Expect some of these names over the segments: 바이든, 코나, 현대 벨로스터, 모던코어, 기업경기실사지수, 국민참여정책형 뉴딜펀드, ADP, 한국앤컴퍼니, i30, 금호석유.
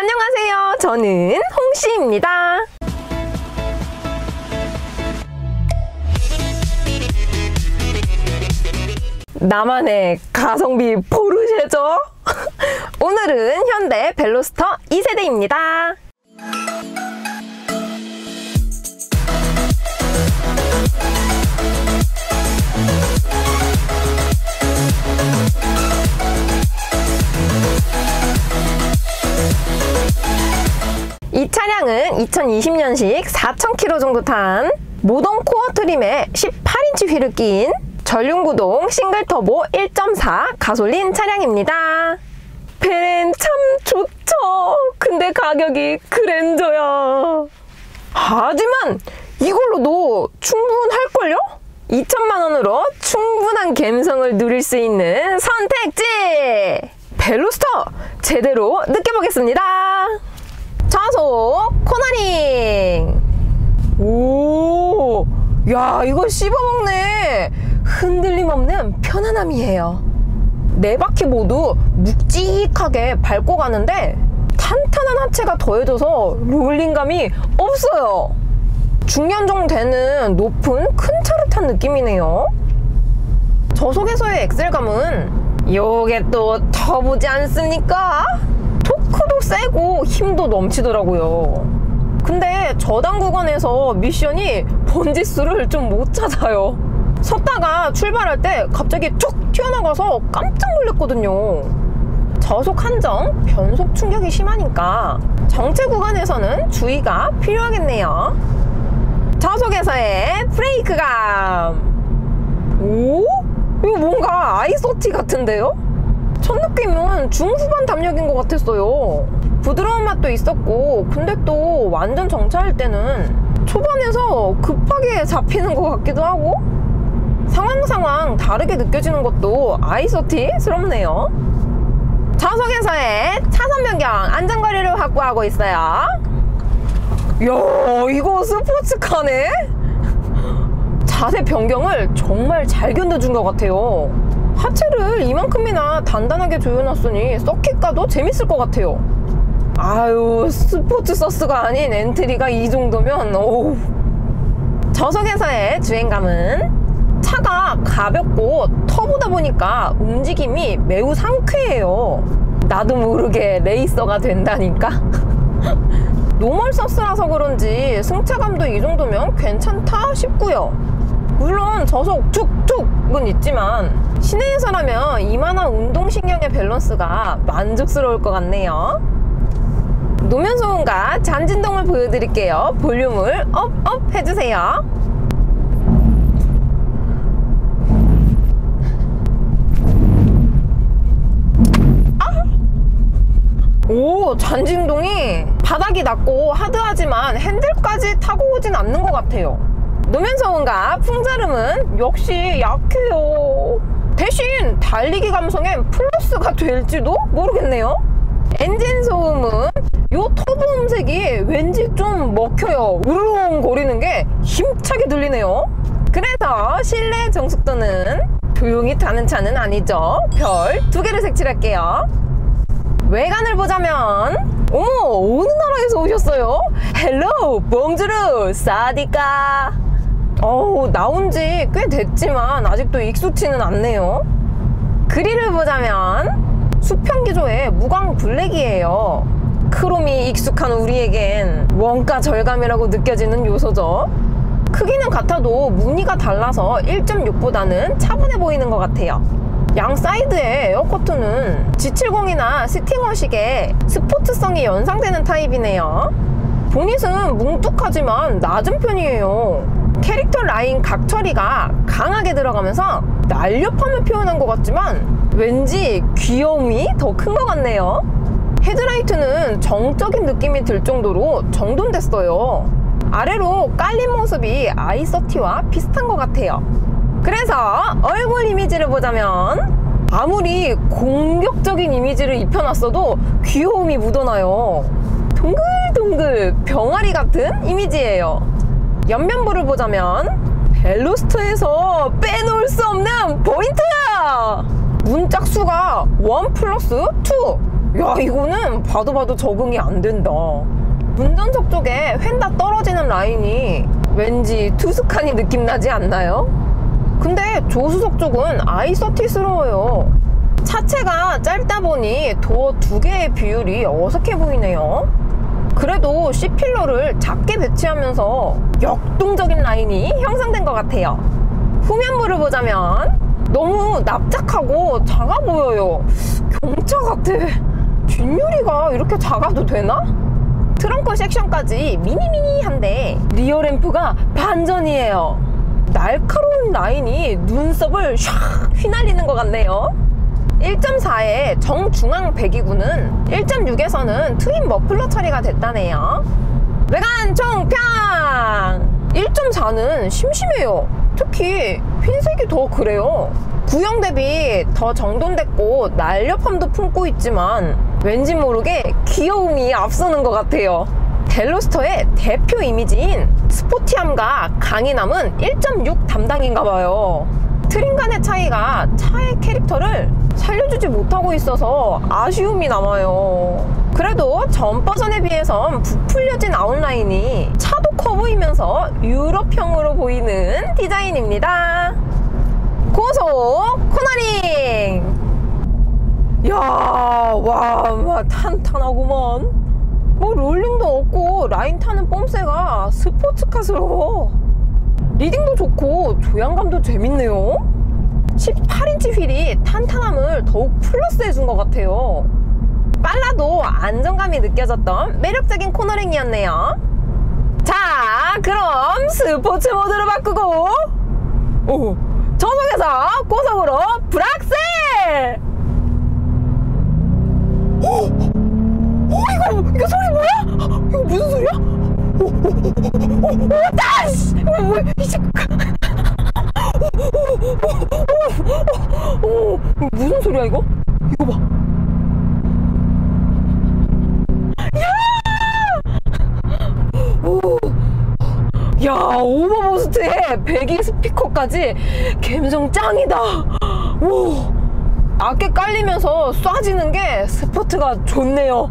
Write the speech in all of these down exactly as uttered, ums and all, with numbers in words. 안녕하세요. 저는 홍씨입니다. 나만의 가성비 포르쉐죠? 오늘은 현대 벨로스터 이 세대입니다. 이 차량은 이천이십 년식 사천 킬로미터 정도 탄 모던코어 트림에 십팔 인치 휠을 낀 전륜구동 싱글터보 일 점 사 가솔린 차량입니다. 벨엔 참 좋죠. 근데 가격이 그랜저야. 하지만 이걸로도 충분할걸요? 이천만 원으로 충분한 감성을 누릴 수 있는 선택지! 벨로스터 제대로 느껴보겠습니다. 좌석 코너링! 오, 야, 이거 씹어먹네. 흔들림 없는 편안함이에요. 네 바퀴 모두 묵직하게 밟고 가는데 탄탄한 하체가 더해져서 롤링감이 없어요. 중년 정도 되는 높은 큰 차를 탄 느낌이네요. 저속에서의 엑셀감은 요게 또 터보지 않습니까? 토크도 세고 힘도 넘치더라고요. 근데 저단 구간에서 미션이 번지수를 좀 못 찾아요. 섰다가 출발할 때 갑자기 툭 튀어나가서 깜짝 놀랐거든요. 저속 한정, 변속 충격이 심하니까 정체 구간에서는 주의가 필요하겠네요. 저속에서의 브레이크감! 오? 이거 뭔가 아이 서티 같은데요? 첫 느낌은 중후반 담력인 것 같았어요. 부드러운 맛도 있었고, 근데 또 완전 정차할 때는 초반에서 급하게 잡히는 것 같기도 하고 상황 상황 다르게 느껴지는 것도 아이 서티스럽네요. 좌석에서의 차선 변경 안전거리를 확보하고 있어요. 이야, 이거 스포츠카네? 자세 변경을 정말 잘 견뎌준 것 같아요. 하체를 이만큼이나 단단하게 조여놨으니 서킷 가도 재밌을 것 같아요. 아유, 스포츠 서스가 아닌 엔트리가 이 정도면 오우. 저속에서의 주행감은 차가 가볍고 터보다 보니까 움직임이 매우 상쾌해요. 나도 모르게 레이서가 된다니까. 노멀 서스라서 그런지 승차감도 이 정도면 괜찮다 싶고요. 물론 저속 툭툭은 있지만 시내에서라면 이만한 운동신경의 밸런스가 만족스러울 것 같네요. 노면 소음과 잔진동을 보여드릴게요. 볼륨을 업업 해주세요. 오, 잔진동이 바닥이 낮고 하드하지만 핸들까지 타고 오진 않는 것 같아요. 노면 소음과 풍자름은 역시 약해요. 대신 달리기 감성엔 플러스가 될지도 모르겠네요. 엔진 소음은 요 터보 음색이 왠지 좀 먹혀요. 우르릉 거리는 게 힘차게 들리네요. 그래서 실내 정숙도는 조용히 타는 차는 아니죠. 별 두 개를 색칠할게요. 외관을 보자면, 어머, 어느 나라에서 오셨어요? 헬로, 봉주르, 사디카. 어우, 나온 지 꽤 됐지만 아직도 익숙치는 않네요. 그릴을 보자면 수평기조의 무광 블랙이에요. 크롬이 익숙한 우리에겐 원가 절감이라고 느껴지는 요소죠. 크기는 같아도 무늬가 달라서 일 점 육보다는 차분해 보이는 것 같아요. 양 사이드의 에어커튼은 지 칠십이나 스팅어식의 스포츠성이 연상되는 타입이네요. 보닛은 뭉툭하지만 낮은 편이에요. 캐릭터 라인 각 처리가 강하게 들어가면서 날렵함을 표현한 것 같지만 왠지 귀여움이 더 큰 것 같네요. 헤드라이트는 정적인 느낌이 들 정도로 정돈됐어요. 아래로 깔린 모습이 아이 서티와 비슷한 것 같아요. 그래서 얼굴 이미지를 보자면 아무리 공격적인 이미지를 입혀놨어도 귀여움이 묻어나요. 동글동글 병아리 같은 이미지예요. 옆면부를 보자면 벨로스터에서 빼놓을 수 없는 포인트! 문짝수가 일 플러스 이! 야, 이거는 봐도 봐도 적응이 안 된다. 운전석 쪽에 휀다 떨어지는 라인이 왠지 투스칸이 느낌 나지 않나요? 근데 조수석 쪽은 아이서티스러워요. 차체가 짧다 보니 도어 두 개의 비율이 어색해 보이네요. 그래도 C필러를 작게 배치하면서 역동적인 라인이 형성된 것 같아요. 후면부를 보자면 너무 납작하고 작아 보여요. 경차 같아. 뒷유리가 이렇게 작아도 되나? 트렁크 섹션까지 미니미니한데 리어램프가 반전이에요. 날카로운 라인이 눈썹을 샥 휘날리는 것 같네요. 일 점 사의 정중앙 배기구는 일 점 육에서는 트윈 머플러 처리가 됐다네요. 외관 총평! 일 점 사는 심심해요. 특히 흰색이 더 그래요. 구형 대비 더 정돈됐고 날렵함도 품고 있지만 왠지 모르게 귀여움이 앞서는 것 같아요. 벨로스터의 대표 이미지인 스포티함과 강인함은 일 점 육 담당인가봐요. 트림 간의 차이가 차의 캐릭터를 살려주지 못하고 있어서 아쉬움이 남아요. 그래도 전 버전에 비해선 부풀려진 아웃라인이 차도 커 보이면서 유럽형으로 보이는 디자인입니다. 고속 코너링! 이야, 와, 탄탄하구먼. 뭐 롤링도 없고 라인 타는 뽐새가 스포츠카스러워. 리딩도 좋고 조향감도 재밌네요. 십팔 인치 휠이 탄탄함을 더욱 플러스해준 것 같아요. 빨라도 안정감이 느껴졌던 매력적인 코너링이었네요. 자, 그럼 스포츠 모드로 바꾸고 오, 저속에서 고속으로 브락셀! 오, 오, 이거, 이거 소리 뭐야? 이거 무슨 소리야? 오, 오, 오, 오, 오, 다시! 오, 뭐야? 이제... 오오오오오 무슨 소리야 이거? 이거 봐. 야! 오. 야, 오버부스트에 배기 스피커까지 감성 짱이다. 오. 아껴 깔리면서 쏴지는 게 스포트가 좋네요.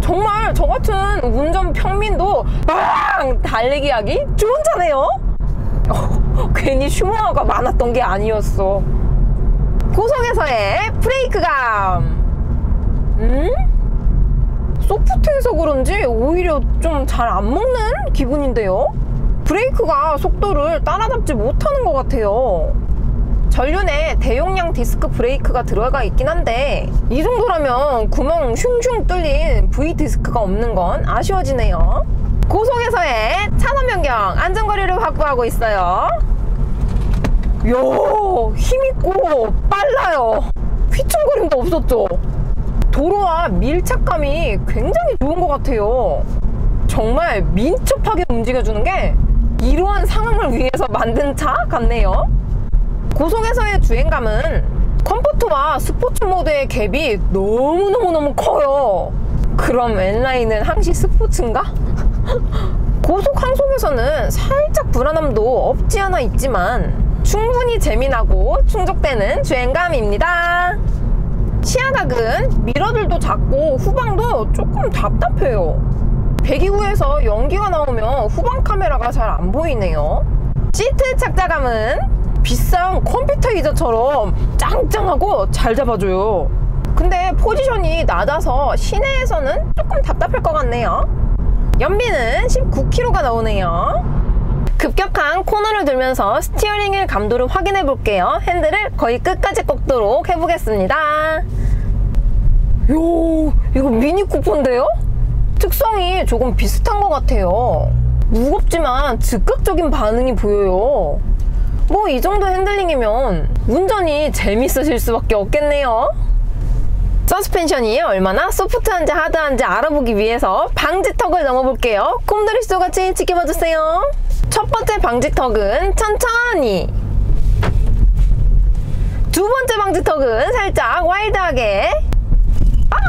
정말 저 같은 운전 평민도 빵 달리기 하기 좋은 차네요. 괜히 슈머가 많았던 게 아니었어. 고속에서의 브레이크감! 음? 소프트해서 그런지 오히려 좀 잘 안 먹는 기분인데요? 브레이크가 속도를 따라잡지 못하는 것 같아요. 전륜에 대용량 디스크 브레이크가 들어가 있긴 한데 이 정도라면 구멍 슝슝 뚫린 V 디스크가 없는 건 아쉬워지네요. 고속에서의 차선 변경, 안전거리를 확보하고 있어요. 이야, 힘있고 빨라요. 휘청거림도 없었죠. 도로와 밀착감이 굉장히 좋은 것 같아요. 정말 민첩하게 움직여주는 게 이러한 상황을 위해서 만든 차 같네요. 고속에서의 주행감은 컴포트와 스포츠 모드의 갭이 너무너무너무 커요. 그럼 N라인은 항시 스포츠인가? 고속 항속에서는 살짝 불안함도 없지 않아 있지만 충분히 재미나고 충족되는 주행감입니다. 시야각은 미러들도 작고 후방도 조금 답답해요. 배기구에서 연기가 나오면 후방 카메라가 잘 안 보이네요. 시트 착자감은 비싼 컴퓨터 의자처럼 짱짱하고 잘 잡아줘요. 근데 포지션이 낮아서 시내에서는 조금 답답할 것 같네요. 연비는 십구 킬로미터가 나오네요. 급격한 코너를 돌면서 스티어링 휠 감도를 확인해 볼게요. 핸들을 거의 끝까지 꺾도록 해보겠습니다. 요, 이거 미니 쿠퍼인데요? 특성이 조금 비슷한 것 같아요. 무겁지만 즉각적인 반응이 보여요. 뭐 이 정도 핸들링이면 운전이 재밌으실 수밖에 없겠네요. 서스펜션이 얼마나 소프트한지 하드한지 알아보기 위해서 방지턱을 넘어볼게요. 곰돌이 수조같이 지켜봐주세요. 첫 번째 방지턱은 천천히, 두 번째 방지턱은 살짝 와일드하게, 빡!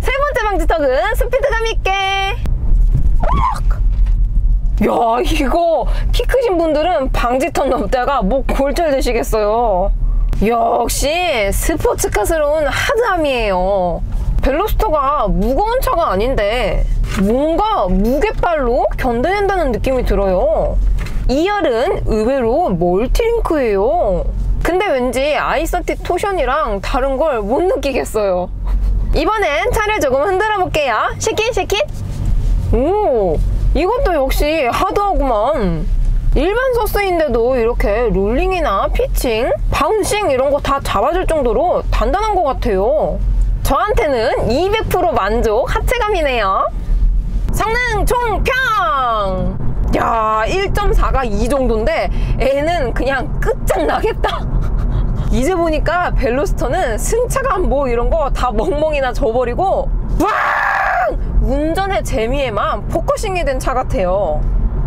세 번째 방지턱은 스피드감 있게, 빡! 야, 이거 키 크신 분들은 방지턱 넘다가 목 골절 되시겠어요. 역시 스포츠카스러운 하드함이에요. 벨로스터가 무거운 차가 아닌데 뭔가 무게빨로 견뎌낸다는 느낌이 들어요. 이 열은 의외로 멀티링크예요. 근데 왠지 아이 삼십 토션이랑 다른 걸 못 느끼겠어요. 이번엔 차를 조금 흔들어 볼게요. 쉐킷 쉐킷. 오, 이것도 역시 하드하구만. 일반 서스인데도 이렇게 롤링이나 피칭, 바운싱 이런 거 다 잡아줄 정도로 단단한 것 같아요. 저한테는 이백 퍼센트 만족 하체감이네요. 성능 총평! 야, 일 점 사가 이 정도인데 애는 그냥 끝장나겠다. 이제 보니까 벨로스터는 승차감 뭐 이런 거 다 멍멍이나 져버리고 왕! 운전의 재미에만 포커싱이 된 차 같아요.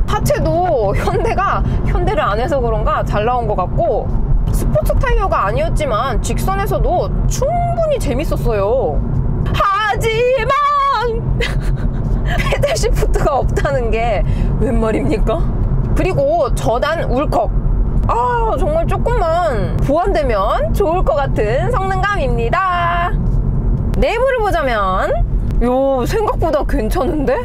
하체도 현대가 현대를 안 해서 그런가 잘 나온 것 같고, 스포츠 타이어가 아니었지만 직선에서도 충분히 재밌었어요. 하지만 페달 시프트가 없다는 게 웬 말입니까? 그리고 저단 울컥, 아 정말 조금만 보완되면 좋을 것 같은 성능감입니다. 내부를 보자면 요 생각보다 괜찮은데?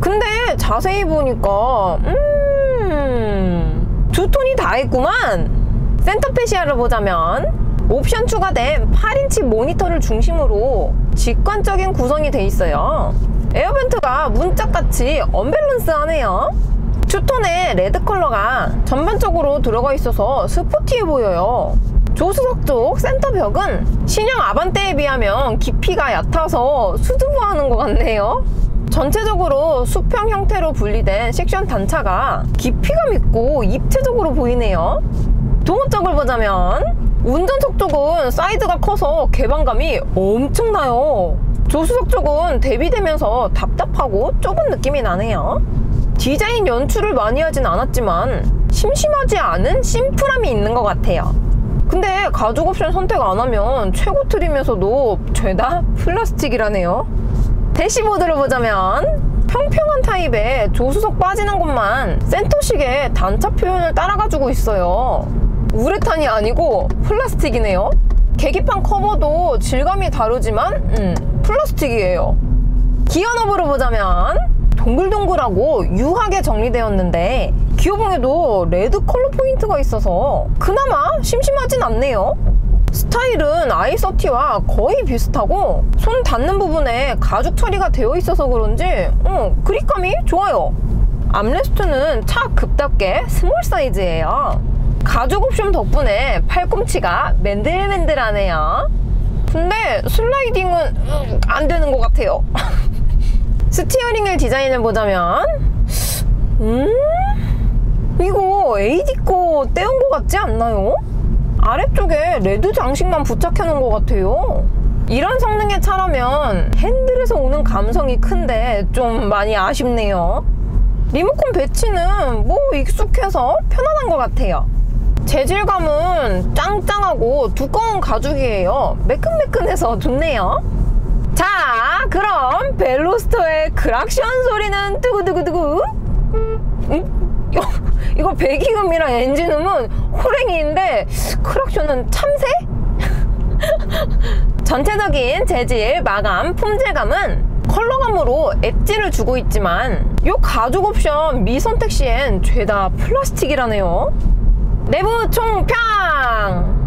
근데 자세히 보니까 음... 두 톤이 다 있구만. 센터페시아를 보자면 옵션 추가된 팔 인치 모니터를 중심으로 직관적인 구성이 돼 있어요. 에어벤트가 문짝같이 언밸런스하네요. 투톤의 레드 컬러가 전반적으로 들어가 있어서 스포티해 보여요. 조수석 쪽 센터벽은 신형 아반떼에 비하면 깊이가 얕아서 수두부하는 것 같네요. 전체적으로 수평 형태로 분리된 섹션 단차가 깊이감 있고 입체적으로 보이네요. 도어 쪽을 보자면 운전석 쪽은 사이드가 커서 개방감이 엄청나요. 조수석 쪽은 대비되면서 답답하고 좁은 느낌이 나네요. 디자인 연출을 많이 하진 않았지만 심심하지 않은 심플함이 있는 것 같아요. 근데 가죽 옵션 선택 안 하면 최고 트림에서도 죄다 플라스틱이라네요. 대시보드를 보자면 평평한 타입의 조수석 빠지는 것만 센터식의 단차 표현을 따라가지고 있어요. 우레탄이 아니고 플라스틱이네요. 계기판 커버도 질감이 다르지만 음, 플라스틱이에요. 기어 너브를 보자면 동글동글하고 유하게 정리되었는데 기어봉에도 레드 컬러 포인트가 있어서 그나마 심심하진 않네요. 스타일은 아이 삼십와 거의 비슷하고 손 닿는 부분에 가죽 처리가 되어 있어서 그런지 어, 그립감이 좋아요. 암레스트는 차 급답게 스몰 사이즈예요. 가죽 옵션 덕분에 팔꿈치가 맨들맨들하네요. 근데 슬라이딩은 음, 안 되는 것 같아요. 스티어링을 디자인을 보자면 음? 이거 에이디 거 떼온 것 같지 않나요? 아래쪽에 레드 장식만 부착해 놓은 것 같아요. 이런 성능의 차라면 핸들에서 오는 감성이 큰데 좀 많이 아쉽네요. 리모컨 배치는 뭐 익숙해서 편안한 것 같아요. 재질감은 짱짱하고 두꺼운 가죽이에요. 매끈매끈해서 좋네요. 자, 그럼 벨로스터의 크락션 소리는 두구두구두구. 음? 이거 배기음이랑 엔진음은 호랭이인데 크락션은 참새? 전체적인 재질, 마감, 품질감은 컬러감으로 엣지를 주고 있지만 요 가죽 옵션 미선택 시엔 죄다 플라스틱이라네요. 내부 총평!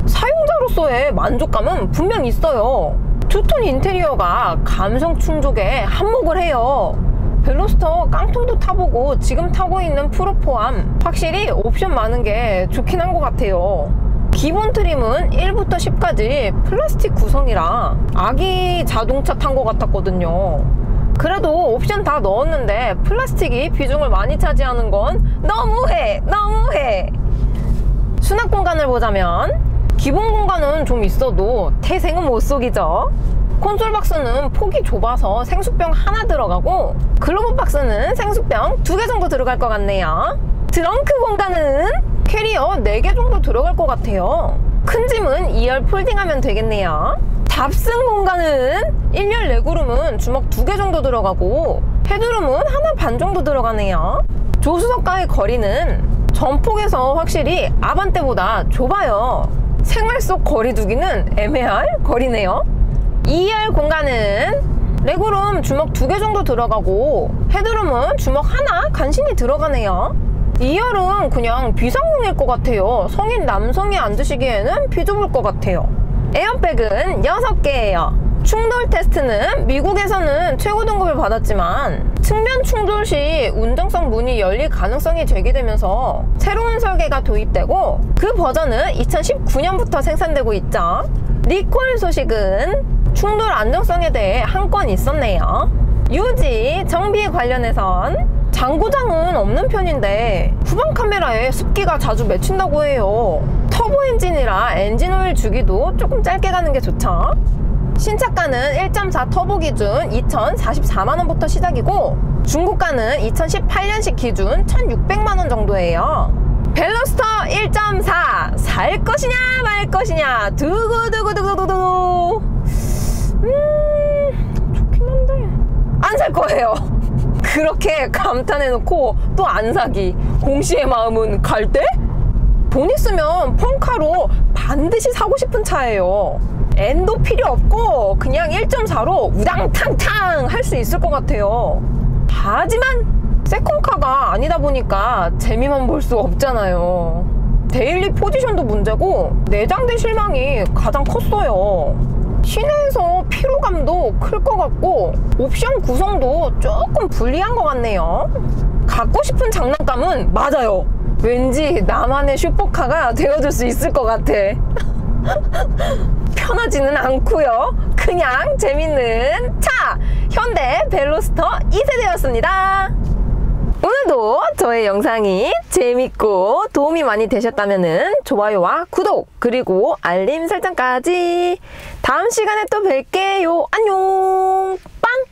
사용자로서의 만족감은 분명 있어요. 투톤 인테리어가 감성 충족에 한몫을 해요. 벨로스터 깡통도 타보고 지금 타고 있는 프로 포함 확실히 옵션 많은 게 좋긴 한 것 같아요. 기본 트림은 일부터 십까지 플라스틱 구성이라 아기 자동차 탄 것 같았거든요. 그래도 옵션 다 넣었는데 플라스틱이 비중을 많이 차지하는 건 너무해! 너무해! 수납 공간을 보자면 기본 공간은 좀 있어도 태생은 못 속이죠. 콘솔 박스는 폭이 좁아서 생수병 하나 들어가고 글로브 박스는 생수병 두 개 정도 들어갈 것 같네요. 트렁크 공간은 캐리어 네 개 정도 들어갈 것 같아요. 큰 짐은 이 열 폴딩하면 되겠네요. 잡승 공간은 일 열 레그룸은 주먹 두 개 정도 들어가고 헤드룸은 하나 반 정도 들어가네요. 조수석과의 거리는 전폭에서 확실히 아반떼보다 좁아요. 생활 속 거리 두기는 애매할 거리네요. 이 열 공간은 레그룸 주먹 두 개 정도 들어가고 헤드룸은 주먹 하나 간신히 들어가네요. 이 열은 그냥 비상용일 것 같아요. 성인 남성이 앉으시기에는 비좁을 것 같아요. 에어백은 여섯 개예요 충돌 테스트는 미국에서는 최고 등급을 받았지만 측면 충돌 시 운전석 문이 열릴 가능성이 제기되면서 새로운 설계가 도입되고 그 버전은 이천십구 년부터 생산되고 있죠. 리콜 소식은 충돌 안정성에 대해 한 건 있었네요. 유지, 정비에 관련해선 장고장은 없는 편인데 후방 카메라에 습기가 자주 맺힌다고 해요. 터보 엔진이라 엔진 오일 주기도 조금 짧게 가는 게 좋죠. 신차가는 일 점 사 터보 기준 이천사십사만 원부터 시작이고 중고가는 이천십팔 년식 기준 천육백만 원 정도예요. 벨로스터 일 점 사 살 것이냐 말 것이냐 두구두구두구두구. 음... 좋긴 한데 안 살 거예요. 그렇게 감탄해놓고 또 안 사기. 공시의 마음은 갈 때? 돈 있으면 펑카로 반드시 사고 싶은 차예요. N도 필요 없고 그냥 일 점 사로 우당탕탕 할 수 있을 것 같아요. 하지만 세컨카가 아니다 보니까 재미만 볼 수 없잖아요. 데일리 포지션도 문제고 내장된 실망이 가장 컸어요. 시내에서 피로감도 클 것 같고 옵션 구성도 조금 불리한 것 같네요. 갖고 싶은 장난감은 맞아요. 왠지 나만의 슈퍼카가 되어줄 수 있을 것 같아. 편하지는 않고요. 그냥 재밌는 차! 현대 벨로스터 이 세대였습니다. 오늘도 저의 영상이 재밌고 도움이 많이 되셨다면 좋아요와 구독 그리고 알림 설정까지. 다음 시간에 또 뵐게요. 안녕! 빵!